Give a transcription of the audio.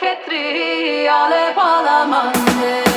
Fetri ale palaman.